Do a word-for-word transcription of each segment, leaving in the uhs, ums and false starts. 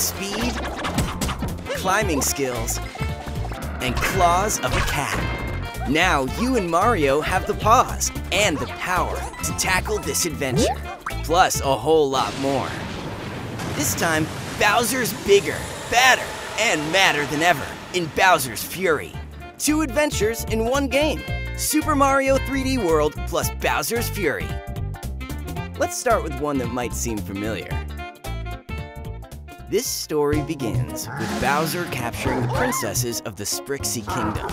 speed, climbing skills, and claws of a cat. Now you and Mario have the paws and the power to tackle this adventure, plus a whole lot more. This time, Bowser's bigger, badder, and madder than ever in Bowser's Fury. Two adventures in one game, Super Mario three D World plus Bowser's Fury. Let's start with one that might seem familiar. This story begins with Bowser capturing the princesses of the Sprixie Kingdom.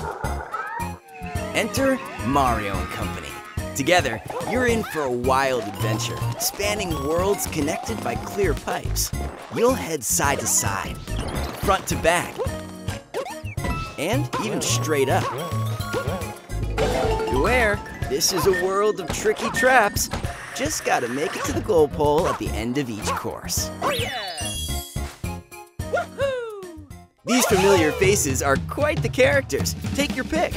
Enter Mario and company. Together, you're in for a wild adventure, spanning worlds connected by clear pipes. You'll head side to side, front to back, and even straight up. Beware, this is a world of tricky traps. Just gotta make it to the goal pole at the end of each course. Oh, yeah. Woohoo! These familiar faces are quite the characters. Take your pick.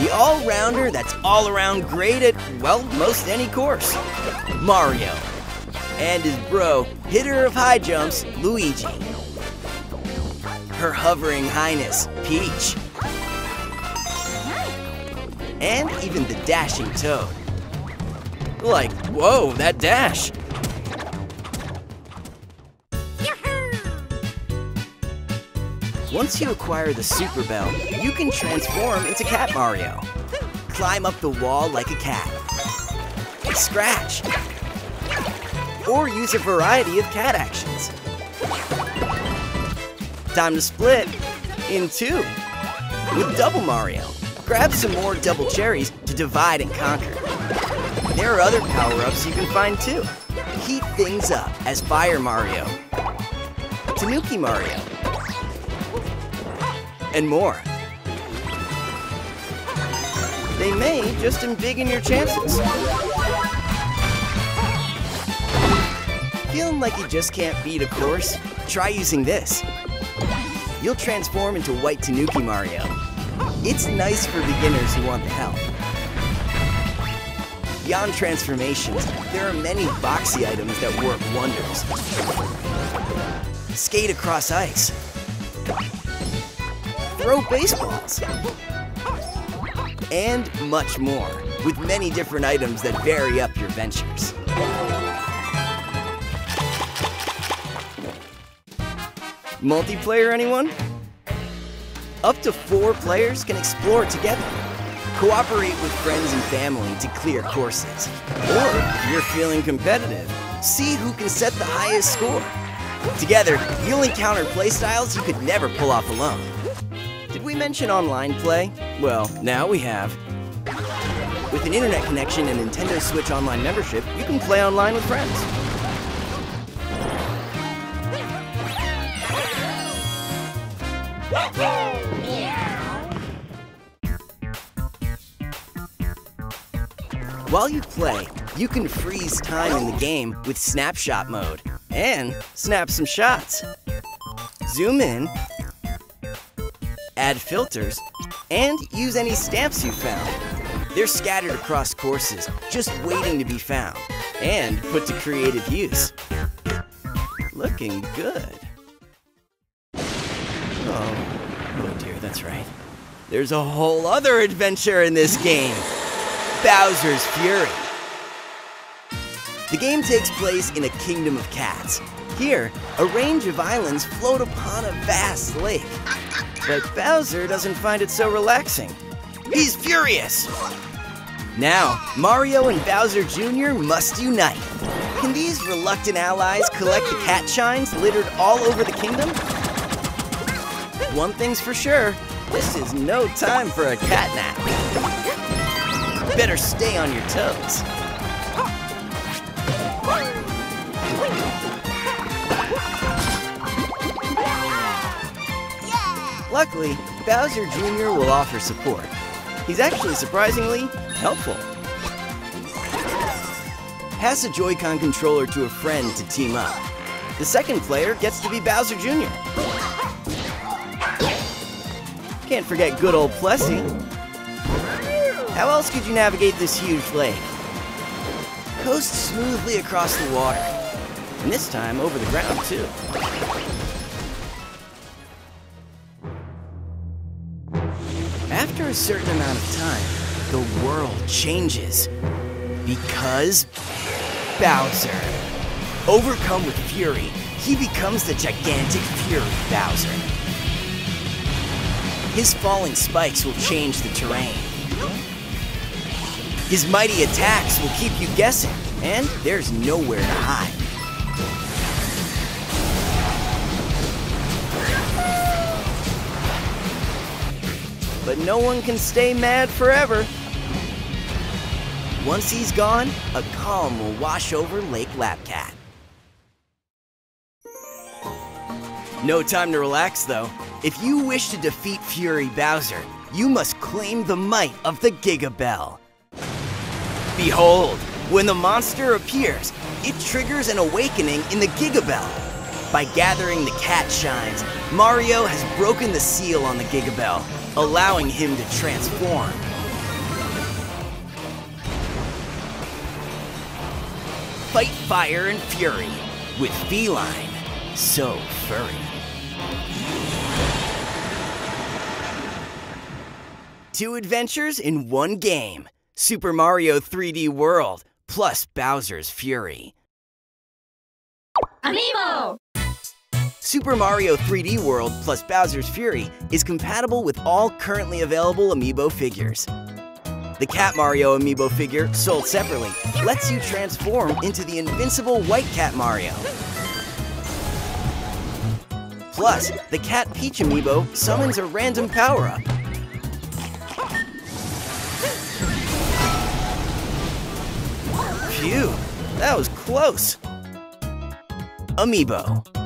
The all-rounder that's all around great at, well, most any course. Mario. And his bro, hitter of high jumps, Luigi. Her hovering highness, Peach. And even the dashing Toad. Like, whoa, that dash! Yahoo! Once you acquire the Super Bell, you can transform into Cat Mario. Climb up the wall like a cat. Scratch. Or use a variety of cat actions. Time to split in two with Double Mario. Grab some more Double Cherries to divide and conquer. There are other power-ups you can find too. Heat things up as Fire Mario, Tanuki Mario, and more. They may just embiggen your chances. Feeling like you just can't beat a course? Try using this. You'll transform into White Tanuki Mario. It's nice for beginners who want the help. Beyond transformations, there are many boxy items that work wonders. Skate across ice. Throw baseballs. And much more, with many different items that vary up your ventures. Multiplayer, anyone? Up to four players can explore together. Cooperate with friends and family to clear courses. Or, if you're feeling competitive, see who can set the highest score. Together, you'll encounter playstyles you could never pull off alone. Did we mention online play? Well, now we have. With an internet connection and Nintendo Switch Online membership, you can play online with friends. While you play, you can freeze time in the game with snapshot mode and snap some shots. Zoom in, add filters, and use any stamps you found. They're scattered across courses, just waiting to be found and put to creative use. Looking good. Oh, oh dear, that's right. There's a whole other adventure in this game. Bowser's Fury. The game takes place in a kingdom of cats. Here, a range of islands float upon a vast lake. But Bowser doesn't find it so relaxing. He's furious! Now, Mario and Bowser Junior must unite. Can these reluctant allies collect the cat shines littered all over the kingdom? One thing's for sure, this is no time for a cat nap. Better stay on your toes. Luckily, Bowser Junior will offer support. He's actually surprisingly helpful. Pass a Joy-Con controller to a friend to team up. The second player gets to be Bowser Junior Can't forget good old Plessy. How else could you navigate this huge lake? Coast smoothly across the water, and this time over the ground too. a certain amount of time, the world changes. Because Bowser. Overcome with fury, he becomes the gigantic Fury Bowser. His falling spikes will change the terrain. His mighty attacks will keep you guessing, and there's nowhere to hide. But no one can stay mad forever. Once he's gone, a calm will wash over Lake Lapcat. No time to relax, though. If you wish to defeat Fury Bowser, you must claim the might of the Giga Bell. Behold, when the monster appears, it triggers an awakening in the Giga Bell. By gathering the cat shines, Mario has broken the seal on the Giga Bell, allowing him to transform. Fight fire and fury with feline, so furry. Two adventures in one game, Super Mario three D World plus Bowser's Fury. Amiibo! Super Mario three D World plus Bowser's Fury is compatible with all currently available Amiibo figures. The Cat Mario Amiibo figure, sold separately, lets you transform into the invincible White Cat Mario. Plus, the Cat Peach Amiibo summons a random power-up. Phew, that was close. Amiibo.